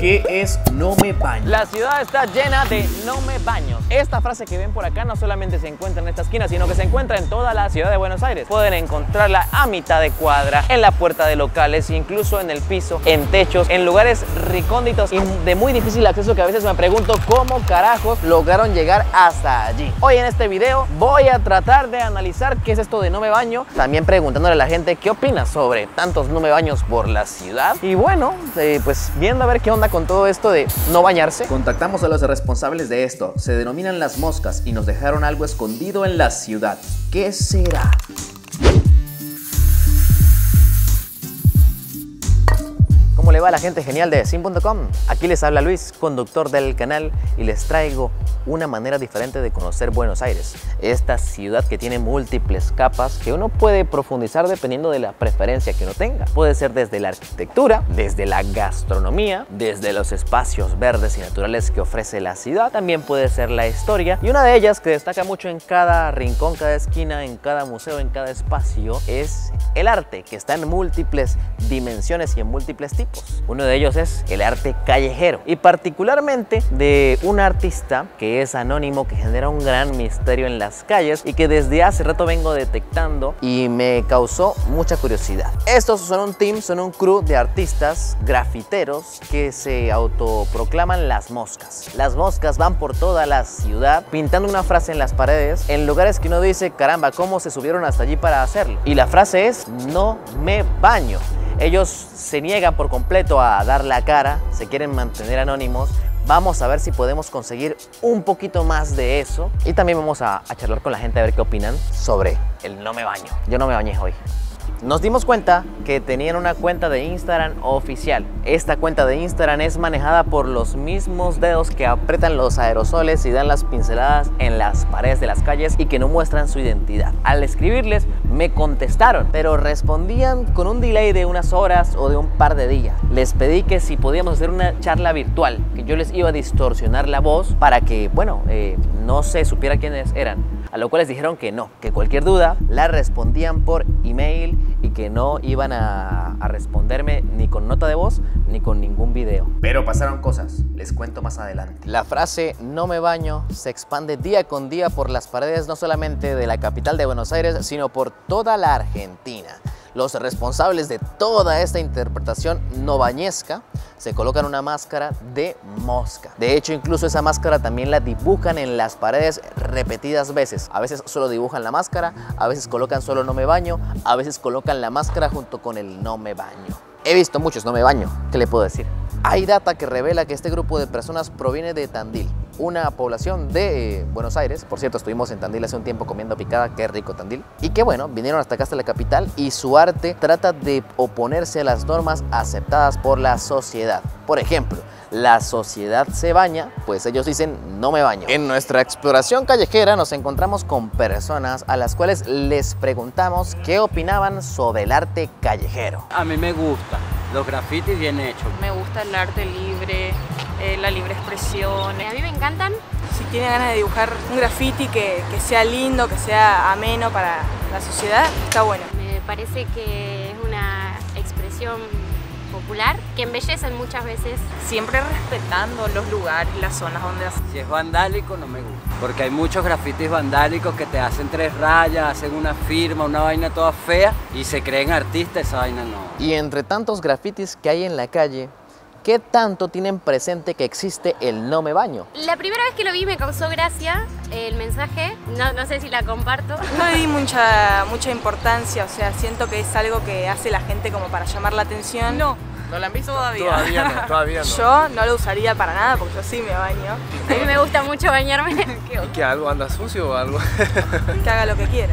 ¿Qué es No Me Baño? La ciudad está llena de no me baños. Esta frase que ven por acá no solamente se encuentra en esta esquina, sino que se encuentra en toda la ciudad de Buenos Aires. Pueden encontrarla a mitad de cuadra, en la puerta de locales, incluso en el piso, en techos, en lugares recónditos y de muy difícil acceso, que a veces me pregunto cómo carajos lograron llegar hasta allí. Hoy en este video voy a tratar de analizar qué es esto de No Me Baño, también preguntándole a la gente qué opina sobre tantos no me baños por la ciudad. Y bueno, pues viendo a ver qué onda con todo esto de no bañarse. Contactamos a los responsables de esto, se denominan las moscas y nos dejaron algo escondido en la ciudad. ¿Qué será? ¿Cómo le va a la gente genial de SINPUNTOCOM? Aquí les habla Luis, conductor del canal, y les traigo una manera diferente de conocer Buenos Aires, esta ciudad que tiene múltiples capas que uno puede profundizar dependiendo de la preferencia que uno tenga. Puede ser desde la arquitectura, desde la gastronomía, desde los espacios verdes y naturales que ofrece la ciudad. También puede ser la historia, y una de ellas que destaca mucho en cada rincón, cada esquina, en cada museo, en cada espacio, es el arte, que está en múltiples dimensiones y en múltiples tipos. Uno de ellos es el arte callejero, y particularmente de un artista que es anónimo, que genera un gran misterio en las calles y que desde hace rato vengo detectando y me causó mucha curiosidad. Estos son un team, son un crew de artistas grafiteros que se autoproclaman las moscas. Las moscas van por toda la ciudad pintando una frase en las paredes, en lugares que uno dice, caramba, ¿cómo se subieron hasta allí para hacerlo? Y la frase es no me baño. Ellos se niegan por completo a dar la cara, se quieren mantener anónimos. Vamos a ver si podemos conseguir un poquito más de eso. Y también vamos a charlar con la gente a ver qué opinan sobre el no me baño. Yo no me bañé hoy. Nos dimos cuenta que tenían una cuenta de Instagram oficial. Esta cuenta de Instagram es manejada por los mismos dedos que aprietan los aerosoles y dan las pinceladas en las paredes de las calles y que no muestran su identidad. Al escribirles me contestaron, pero respondían con un delay de unas horas o de un par de días. Les pedí que si podíamos hacer una charla virtual, que yo les iba a distorsionar la voz para que, bueno, no se supiera quiénes eran. A lo cual les dijeron que no, que cualquier duda la respondían por email y que no iban a responderme ni con nota de voz ni con ningún video. Pero pasaron cosas, les cuento más adelante. La frase no me baño se expande día con día por las paredes no solamente de la capital de Buenos Aires, sino por toda la Argentina. Los responsables de toda esta interpretación no bañesca se colocan una máscara de mosca. De hecho, incluso esa máscara también la dibujan en las paredes repetidas veces. A veces solo dibujan la máscara, a veces colocan solo no me baño, a veces colocan la máscara junto con el no me baño. He visto muchos no me baño, ¿qué le puedo decir? Hay data que revela que este grupo de personas proviene de Tandil, una población de Buenos Aires. Por cierto, estuvimos en Tandil hace un tiempo comiendo picada, qué rico Tandil. Y que bueno, vinieron hasta acá, hasta la capital, y su arte trata de oponerse a las normas aceptadas por la sociedad. Por ejemplo, la sociedad se baña, pues ellos dicen no me baño. En nuestra exploración callejera nos encontramos con personas a las cuales les preguntamos qué opinaban sobre el arte callejero. A mí me gusta, los grafitis bien hechos. Me gusta el arte libre, la libre expresión. A mí me encantan. Si tiene ganas de dibujar un graffiti que sea lindo, que sea ameno para la sociedad, está bueno. Me parece que es una expresión popular, que embellecen muchas veces. Siempre respetando los lugares y las zonas donde hacen. Si es vandálico no me gusta, porque hay muchos grafitis vandálicos que te hacen tres rayas, hacen una firma, una vaina toda fea y se creen artistas, esa vaina no. Y entre tantos grafitis que hay en la calle, ¿qué tanto tienen presente que existe el no me baño? La primera vez que lo vi me causó gracia el mensaje, no sé si la comparto. No le di mucha importancia, o sea, siento que es algo que hace la gente como para llamar la atención. ¿No la han visto? Todavía no. Yo no lo usaría para nada porque yo sí me baño. A mí me gusta mucho bañarme. ¿Y que algo anda sucio o algo? Que haga lo que quiera.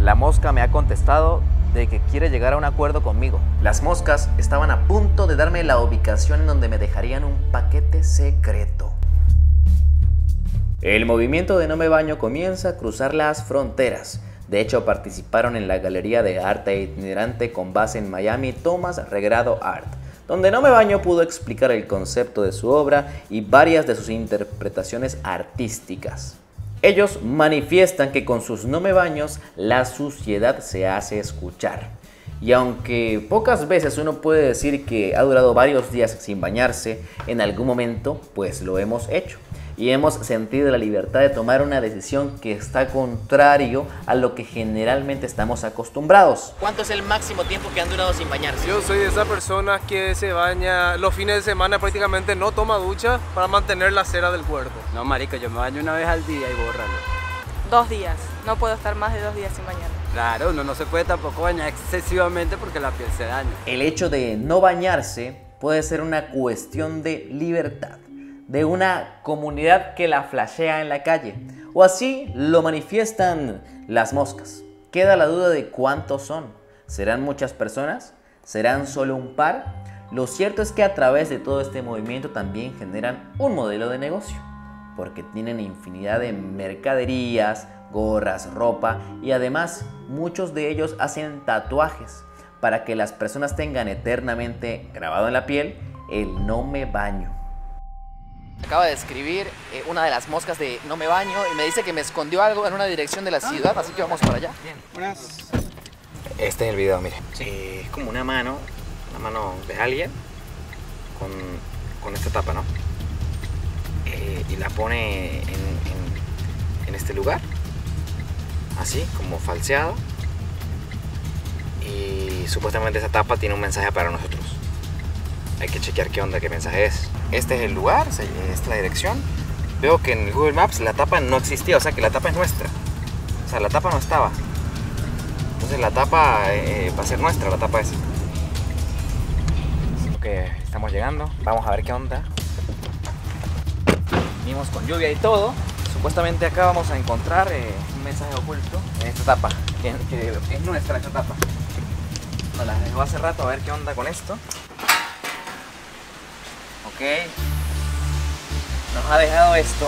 La mosca me ha contestado de que quiere llegar a un acuerdo conmigo. Las moscas estaban a punto de darme la ubicación en donde me dejarían un paquete secreto. El movimiento de No Me Baño comienza a cruzar las fronteras. De hecho, participaron en la Galería de Arte Itinerante con base en Miami, Thomas Regrado Art, donde No Me Baño pudo explicar el concepto de su obra y varias de sus interpretaciones artísticas. Ellos manifiestan que con sus no me baños la suciedad se hace escuchar. Y aunque pocas veces uno puede decir que ha durado varios días sin bañarse, en algún momento pues lo hemos hecho. Y hemos sentido la libertad de tomar una decisión que está contrario a lo que generalmente estamos acostumbrados. ¿Cuánto es el máximo tiempo que han durado sin bañarse? Yo soy de esas personas que se baña los fines de semana, prácticamente no toma ducha para mantener la cera del cuerpo. No, marica, yo me baño una vez al día y bórralo. 2 días. No puedo estar más de 2 días sin bañarme. Claro, uno no se puede tampoco bañar excesivamente porque la piel se daña. El hecho de no bañarse puede ser una cuestión de libertad, de una comunidad que la flashea en la calle, o así lo manifiestan las moscas. Queda la duda de cuántos son. ¿Serán muchas personas? ¿Serán solo un par? Lo cierto es que a través de todo este movimiento también generan un modelo de negocio, porque tienen infinidad de mercaderías, gorras, ropa, y además muchos de ellos hacen tatuajes para que las personas tengan eternamente grabado en la piel el "no me baño". Acaba de escribir una de las moscas de "No me baño" y me dice que me escondió algo en una dirección de la ciudad, así que vamos para allá. Bien. Buenas. Este es el video, mire. Sí. Es como una mano de alguien con esta tapa, ¿no? Y la pone en este lugar, así, como falseado. Y supuestamente esa tapa tiene un mensaje para nosotros. Hay que chequear qué onda, qué mensaje es. Este es el lugar, esta es la dirección. Veo que en Google Maps la tapa no existía, o sea que la tapa es nuestra. O sea, la tapa no estaba. Entonces la tapa va a ser nuestra, la tapa esa. Ok, estamos llegando, vamos a ver qué onda. Vinimos con lluvia y todo. Supuestamente acá vamos a encontrar un mensaje oculto en esta tapa, que es nuestra esta tapa. Nos la dejó hace rato, a ver qué onda con esto. Ok, nos ha dejado esto.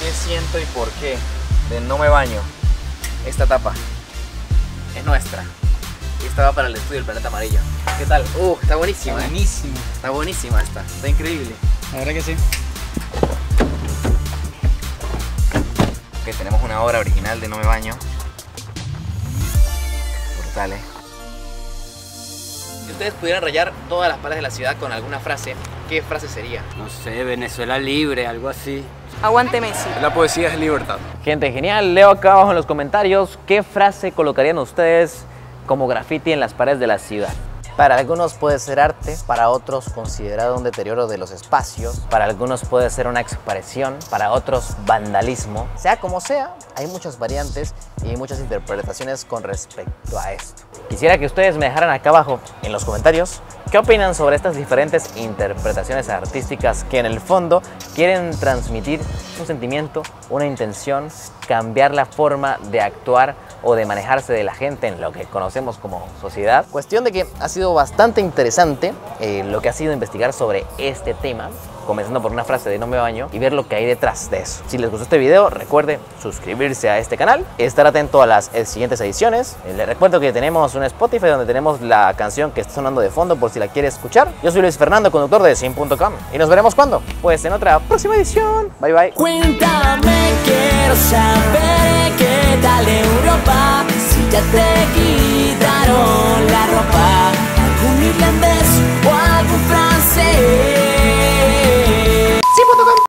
¿Qué siento y por qué? De "No me baño". Esta tapa es nuestra. Y esta va para el estudio del planeta amarillo. ¿Qué tal? Está buenísima. Buenísima. Está buenísima esta. Está increíble. La verdad que sí. Ok, tenemos una obra original de "No me baño". Portales. Si ustedes pudieran rayar todas las paredes de la ciudad con alguna frase, ¿qué frase sería? No sé, Venezuela libre, algo así. Aguante Messi. La poesía es libertad. Gente, genial. Leo acá abajo en los comentarios qué frase colocarían ustedes como graffiti en las paredes de la ciudad. Para algunos puede ser arte, para otros considerado un deterioro de los espacios, para algunos puede ser una expresión, para otros vandalismo. Sea como sea, hay muchas variantes y muchas interpretaciones con respecto a esto. Quisiera que ustedes me dejaran acá abajo en los comentarios qué opinan sobre estas diferentes interpretaciones artísticas que en el fondo quieren transmitir un sentimiento, una intención, cambiar la forma de actuar o de manejarse de la gente en lo que conocemos como sociedad. Cuestión de que ha sido bastante interesante lo que ha sido investigar sobre este tema, comenzando por una frase de "No me baño" y ver lo que hay detrás de eso. Si les gustó este video, recuerde suscribirse a este canal, estar atento a las siguientes ediciones. Les recuerdo que tenemos un Spotify donde tenemos la canción que está sonando de fondo por si la quiere escuchar. Yo soy Luis Fernando, conductor de SINPUNTOCOM, y nos veremos ¿cuándo? Pues en otra próxima edición. Bye bye. Cuéntame, quiero saber.